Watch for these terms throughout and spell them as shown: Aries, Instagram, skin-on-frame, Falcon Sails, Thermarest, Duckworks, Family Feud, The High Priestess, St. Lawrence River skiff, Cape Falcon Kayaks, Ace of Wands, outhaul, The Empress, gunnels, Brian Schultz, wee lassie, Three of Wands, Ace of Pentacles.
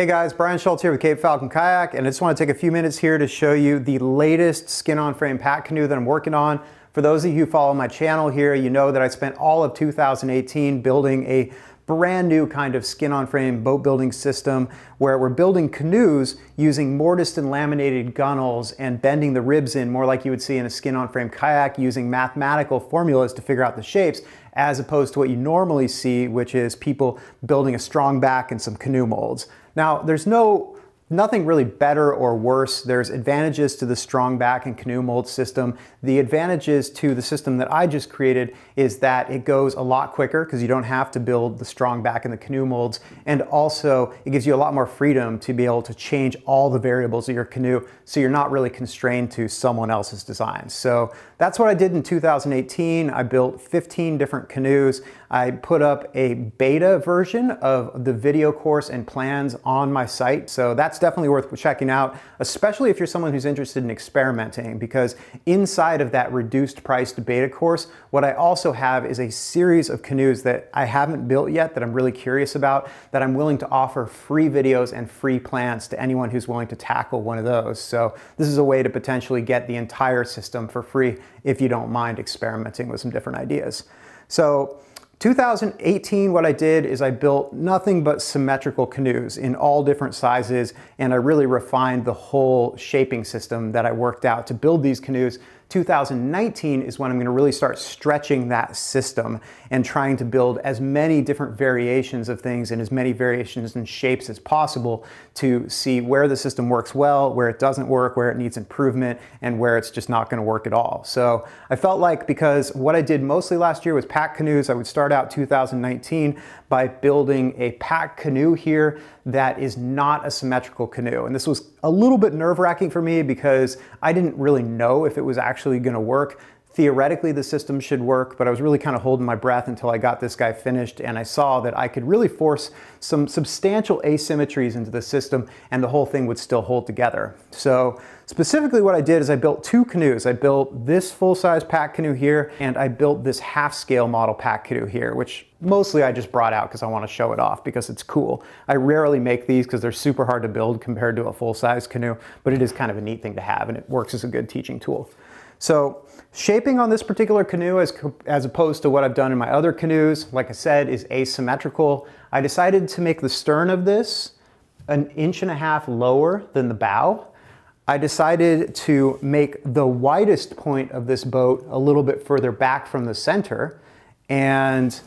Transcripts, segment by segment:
Hey guys, Brian Schultz here with Cape Falcon Kayak, and I just want to take a few minutes here to show you the latest skin-on-frame pack canoe that I'm working on. For those of you who follow my channel here, you know that I spent all of 2018 building a brand new kind of skin-on-frame boat building system where we're building canoes using mortised and laminated gunnels and bending the ribs in more like you would see in a skin-on-frame kayak, using mathematical formulas to figure out the shapes, as opposed to what you normally see, which is people building a strong back and some canoe molds. Now, there's nothing really better or worse. There's advantages to the strong back and canoe mold system. The advantages to the system that I just created is that it goes a lot quicker because you don't have to build the strong back and the canoe molds. And also it gives you a lot more freedom to be able to change all the variables of your canoe, so you're not really constrained to someone else's design. So that's what I did in 2018. I built 15 different canoes. I put up a beta version of the video course and plans on my site. So that's definitely worth checking out, especially if you're someone who's interested in experimenting, because inside of that reduced priced beta course, what I also have is a series of canoes that I haven't built yet that I'm really curious about, that I'm willing to offer free videos and free plans to anyone who's willing to tackle one of those. So this is a way to potentially get the entire system for free if you don't mind experimenting with some different ideas. So 2018, what I did is I built nothing but symmetrical canoes in all different sizes, and I really refined the whole shaping system that I worked out to build these canoes. 2019 is when I'm going to really start stretching that system and trying to build as many different variations of things and as many variations and shapes as possible to see where the system works well, where it doesn't work, where it needs improvement, and where it's just not going to work at all. So I felt like, because what I did mostly last year was pack canoes, I would start out 2019 by building a pack canoe here that is not a symmetrical canoe. And this was a little bit nerve-wracking for me because I didn't really know if it was actually going to work. Theoretically, the system should work, but I was really kind of holding my breath until I got this guy finished, and I saw that I could really force some substantial asymmetries into the system and the whole thing would still hold together. So specifically what I did is I built two canoes. I built this full-size pack canoe here, and I built this half-scale model pack canoe here, which mostly I just brought out because I want to show it off because it's cool. I rarely make these because they're super hard to build compared to a full-size canoe, but it is kind of a neat thing to have and it works as a good teaching tool. So shaping on this particular canoe, as opposed to what I've done in my other canoes, like I said, is asymmetrical. I decided to make the stern of this 1.5 inches lower than the bow. I decided to make the widest point of this boat a little bit further back from the center, and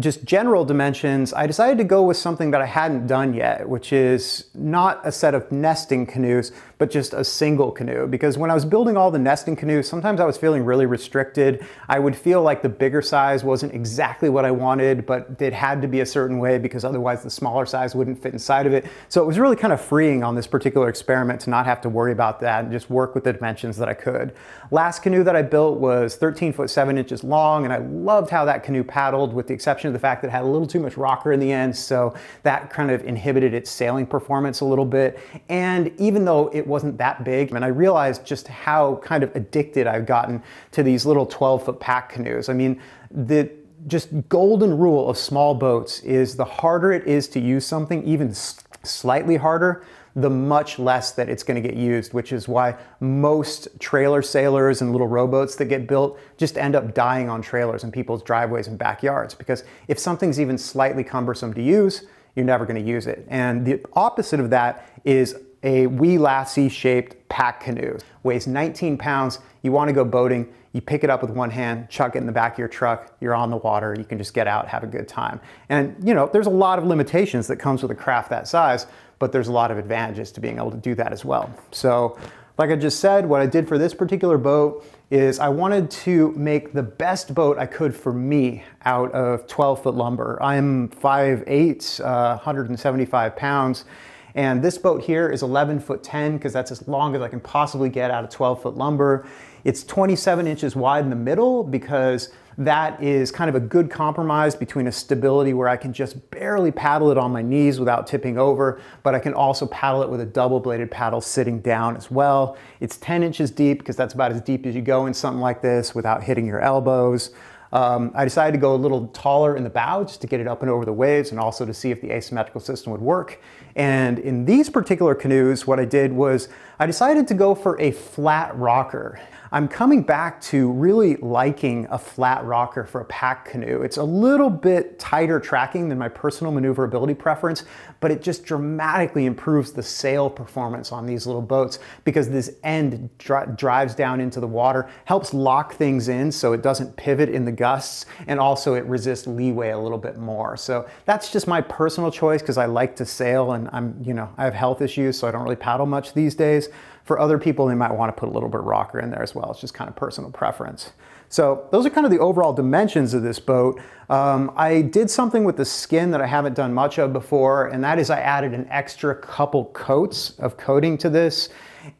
just general dimensions, I decided to go with something that I hadn't done yet, which is not a set of nesting canoes, but just a single canoe. Because when I was building all the nesting canoes, sometimes I was feeling really restricted. I would feel like the bigger size wasn't exactly what I wanted, but it had to be a certain way because otherwise the smaller size wouldn't fit inside of it. So it was really kind of freeing on this particular experiment to not have to worry about that and just work with the dimensions that I could. Last canoe that I built was 13 feet 7 inches long, and I loved how that canoe paddled, with the exception of the fact that it had a little too much rocker in the end, so that kind of inhibited its sailing performance a little bit. And even though it wasn't that big, and I realized just how kind of addicted I've gotten to these little 12-foot pack canoes. I mean, the just golden rule of small boats is the harder it is to use something, even slightly harder, the much less that it's going to get used, which is why most trailer sailors and little rowboats that get built just end up dying on trailers in people's driveways and backyards, because if something's even slightly cumbersome to use, you're never going to use it. And the opposite of that is a Wee Lassie shaped pack canoe. Weighs 19 pounds. You want to go boating, you pick it up with one hand, chuck it in the back of your truck, you're on the water, you can just get out, have a good time. And you know, there's a lot of limitations that comes with a craft that size, but there's a lot of advantages to being able to do that as well. So like I just said, what I did for this particular boat is I wanted to make the best boat I could for me out of 12-foot lumber. I'm 5'8", 175 pounds. And this boat here is 11 feet 10 because that's as long as I can possibly get out of 12-foot lumber. It's 27 inches wide in the middle because that is kind of a good compromise between a stability where I can just barely paddle it on my knees without tipping over, but I can also paddle it with a double-bladed paddle sitting down as well. It's 10 inches deep because that's about as deep as you go in something like this without hitting your elbows. I decided to go a little taller in the bow just to get it up and over the waves, and also to see if the asymmetrical system would work. And in these particular canoes, what I did was I decided to go for a flat rocker. I'm coming back to really liking a flat rocker for a pack canoe. It's a little bit tighter tracking than my personal maneuverability preference, but it just dramatically improves the sail performance on these little boats because this end drives down into the water, helps lock things in so it doesn't pivot in the gusts, and also it resists leeway a little bit more. So that's just my personal choice because I like to sail and I have health issues, so I don't really paddle much these days. For other people, they might want to put a little bit of rocker in there as well. It's just kind of personal preference. So those are kind of the overall dimensions of this boat. I did something with the skin that I haven't done much of before, and that is I added an extra couple coats of coating to this.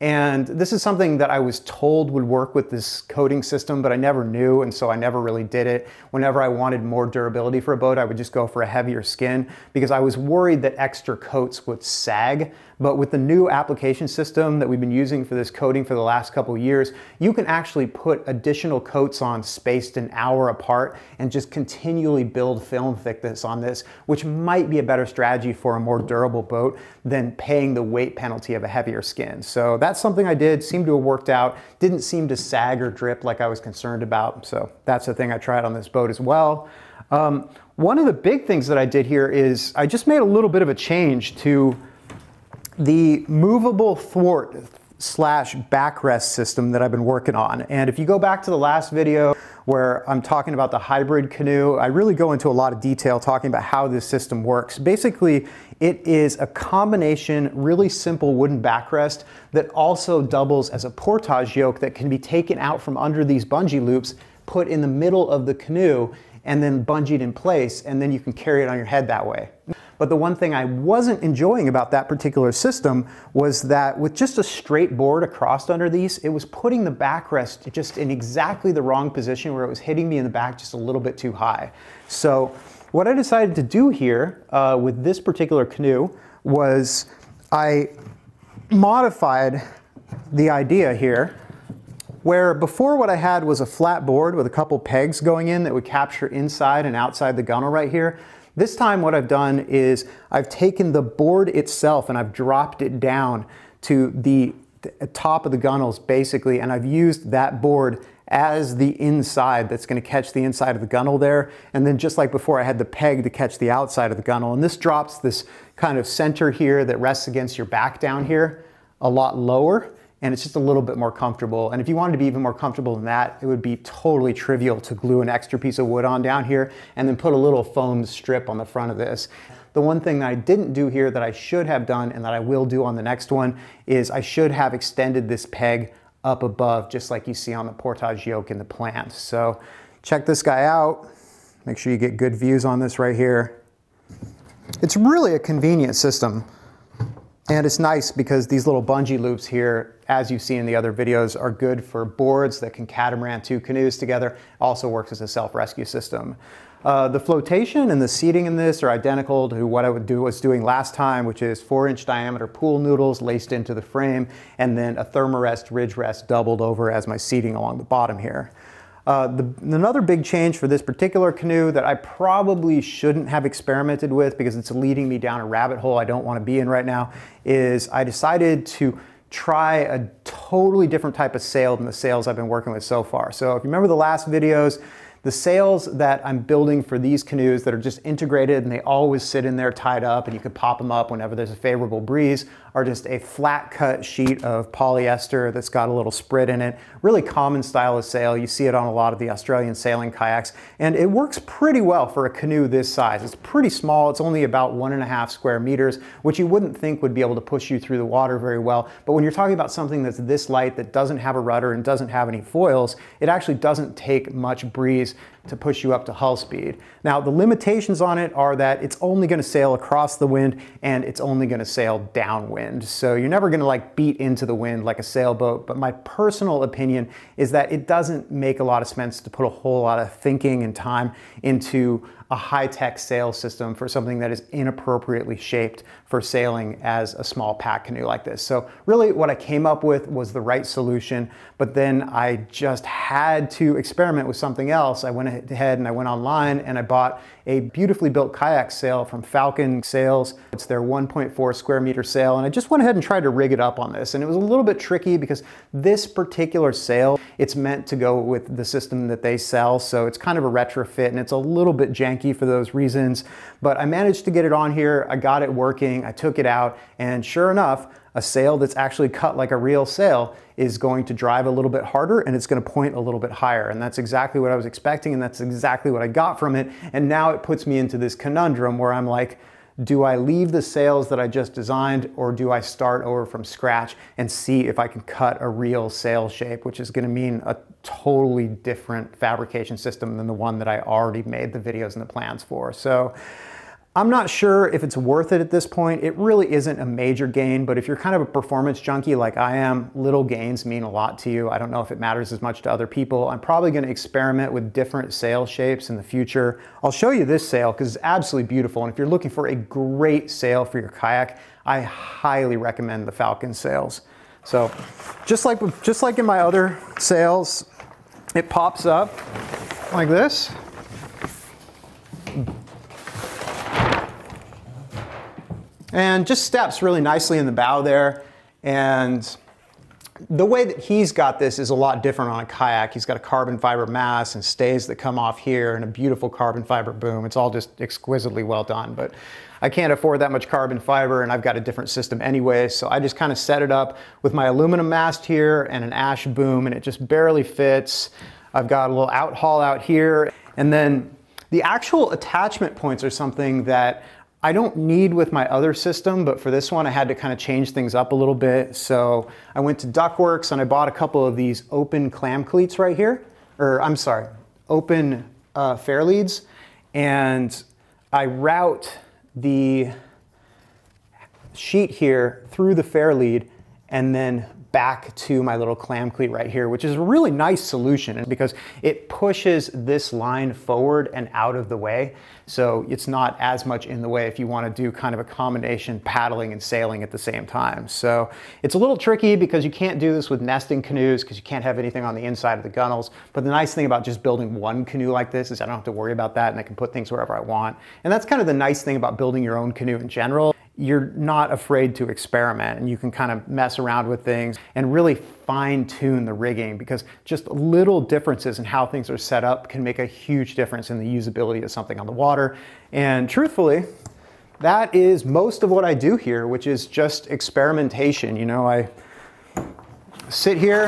And this is something that I was told would work with this coating system, but I never knew, and so I never really did it. Whenever I wanted more durability for a boat, I would just go for a heavier skin because I was worried that extra coats would sag. But with the new application system that we've been using for this coating for the last couple of years, you can actually put additional coats on spaced an hour apart and just continually build film thickness on this, which might be a better strategy for a more durable boat than paying the weight penalty of a heavier skin. So that's something I did, seemed to have worked out, didn't seem to sag or drip like I was concerned about. So that's the thing I tried on this boat as well. One of the big things that I did here is I just made a little bit of a change to the movable thwart / backrest system that I've been working on. And if you go back to the last video where I'm talking about the hybrid canoe, I really go into a lot of detail talking about how this system works. Basically, it is a combination, really simple wooden backrest that also doubles as a portage yoke that can be taken out from under these bungee loops, put in the middle of the canoe, and then bungeed in place, and then you can carry it on your head that way. But the one thing I wasn't enjoying about that particular system was that with just a straight board across under these, it was putting the backrest just in exactly the wrong position where it was hitting me in the back just a little bit too high. So what I decided to do here with this particular canoe was I modified the idea here where before what I had was a flat board with a couple pegs going in that would capture inside and outside the gunnel right here. This time what I've done is I've taken the board itself and I've dropped it down to the top of the gunnels basically, and I've used that board as the inside that's going to catch the inside of the gunnel there. And then just like before, I had the peg to catch the outside of the gunnel. And this drops this kind of center here that rests against your back down here a lot lower. And it's just a little bit more comfortable. And if you wanted to be even more comfortable than that, it would be totally trivial to glue an extra piece of wood on down here and then put a little foam strip on the front of this. The one thing that I didn't do here that I should have done and that I will do on the next one is I should have extended this peg up above, just like you see on the portage yoke in the plan. So check this guy out. Make sure you get good views on this right here. It's really a convenient system. And it's nice because these little bungee loops here, as you see in the other videos, are good for boards that can catamaran two canoes together. Also works as a self-rescue system. The flotation and the seating in this are identical to what I was doing last time, which is 4-inch diameter pool noodles laced into the frame, and then a thermarest ridge rest doubled over as my seating along the bottom here. Another big change for this particular canoe that I probably shouldn't have experimented with because it's leading me down a rabbit hole I don't want to be in right now is I decided to try a totally different type of sail than the sails I've been working with so far. So if you remember the last videos, the sails that I'm building for these canoes that are just integrated and they always sit in there tied up and you can pop them up whenever there's a favorable breeze are just a flat cut sheet of polyester that's got a little sprit in it. Really common style of sail. You see it on a lot of the Australian sailing kayaks, and it works pretty well for a canoe this size. It's pretty small. It's only about 1.5 square meters, which you wouldn't think would be able to push you through the water very well. But when you're talking about something that's this light that doesn't have a rudder and doesn't have any foils, it actually doesn't take much breeze to push you up to hull speed. Now, the limitations on it are that it's only going to sail across the wind and it's only going to sail downwind. wind, so you're never gonna like beat into the wind like a sailboat, but my personal opinion is that it doesn't make a lot of sense to put a whole lot of thinking and time into a high-tech sail system for something that is inappropriately shaped for sailing as a small pack canoe like this. So really what I came up with was the right solution, but then I just had to experiment with something else. I went ahead and I went online and I bought a beautifully built kayak sail from Falcon Sails. It's their 1.4 square meter sail, and I just went ahead and tried to rig it up on this, and it was a little bit tricky because this particular sail, it's meant to go with the system that they sell, so it's kind of a retrofit and it's a little bit janky for those reasons, but I managed to get it on here. I got it working, I took it out, and sure enough, a sail that's actually cut like a real sail is going to drive a little bit harder and it's going to point a little bit higher. And that's exactly what I was expecting, and that's exactly what I got from it. And now it puts me into this conundrum where I'm like, do I leave the sails that I just designed, or do I start over from scratch and see if I can cut a real sail shape, which is going to mean a totally different fabrication system than the one that I already made the videos and the plans for. So I'm not sure if it's worth it at this point. It really isn't a major gain, but if you're kind of a performance junkie like I am, little gains mean a lot to you. I don't know if it matters as much to other people. I'm probably gonna experiment with different sail shapes in the future. I'll show you this sail because it's absolutely beautiful, and if you're looking for a great sail for your kayak, I highly recommend the Falcon Sails. So just like in my other sails, it pops up like this. And just steps really nicely in the bow there. And the way that he's got this is a lot different on a kayak. He's got a carbon fiber mast and stays that come off here and a beautiful carbon fiber boom. It's all just exquisitely well done, but I can't afford that much carbon fiber, and I've got a different system anyway, so I just kind of set it up with my aluminum mast here and an ash boom, and it just barely fits. I've got a little outhaul out here, and then the actual attachment points are something that I don't need with my other system, but for this one I had to kind of change things up a little bit. So I went to Duckworks and I bought a couple of these open clam cleats right here, or I'm sorry, open fair leads, and I route the sheet here through the fair lead and then back to my little clam cleat right here, which is a really nice solution because it pushes this line forward and out of the way. So it's not as much in the way if you want to do kind of a combination paddling and sailing at the same time. So it's a little tricky because you can't do this with nesting canoes because you can't have anything on the inside of the gunnels. But the nice thing about just building one canoe like this is I don't have to worry about that, and I can put things wherever I want. And that's kind of the nice thing about building your own canoe in general. You're not afraid to experiment, and you can kind of mess around with things and really fine-tune the rigging, because just little differences in how things are set up can make a huge difference in the usability of something on the water. And truthfully, that is most of what I do here, which is just experimentation. You know, I sit here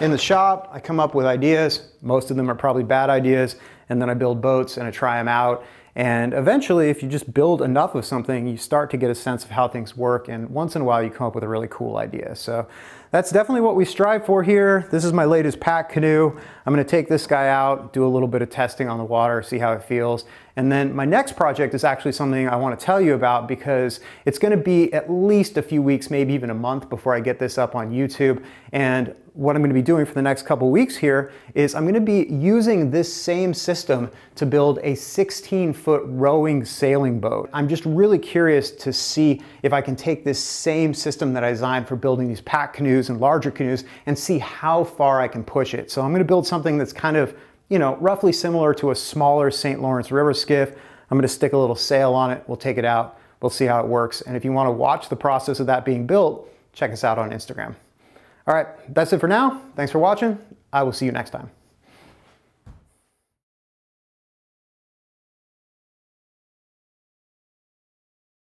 in the shop, I come up with ideas. Most of them are probably bad ideas, and then I build boats and I try them out. And eventually, if you just build enough of something, you start to get a sense of how things work, and once in a while you come up with a really cool idea. So that's definitely what we strive for here. This is my latest pack canoe. I'm gonna take this guy out, do a little bit of testing on the water, see how it feels. And then my next project is actually something I wanna tell you about, because it's gonna be at least a few weeks, maybe even a month before I get this up on YouTube. And what I'm gonna be doing for the next couple weeks here is I'm gonna be using this same system to build a 16-foot rowing sailing boat. I'm just really curious to see if I can take this same system that I designed for building these pack canoes and larger canoes and see how far I can push it. So I'm gonna build something that's kind of, you know, roughly similar to a smaller St. Lawrence River skiff. I'm gonna stick a little sail on it, we'll take it out, we'll see how it works. And if you wanna watch the process of that being built, check us out on Instagram. All right, that's it for now. Thanks for watching. I will see you next time.